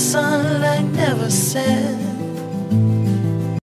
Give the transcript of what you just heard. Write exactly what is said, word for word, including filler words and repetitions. sunlight never set.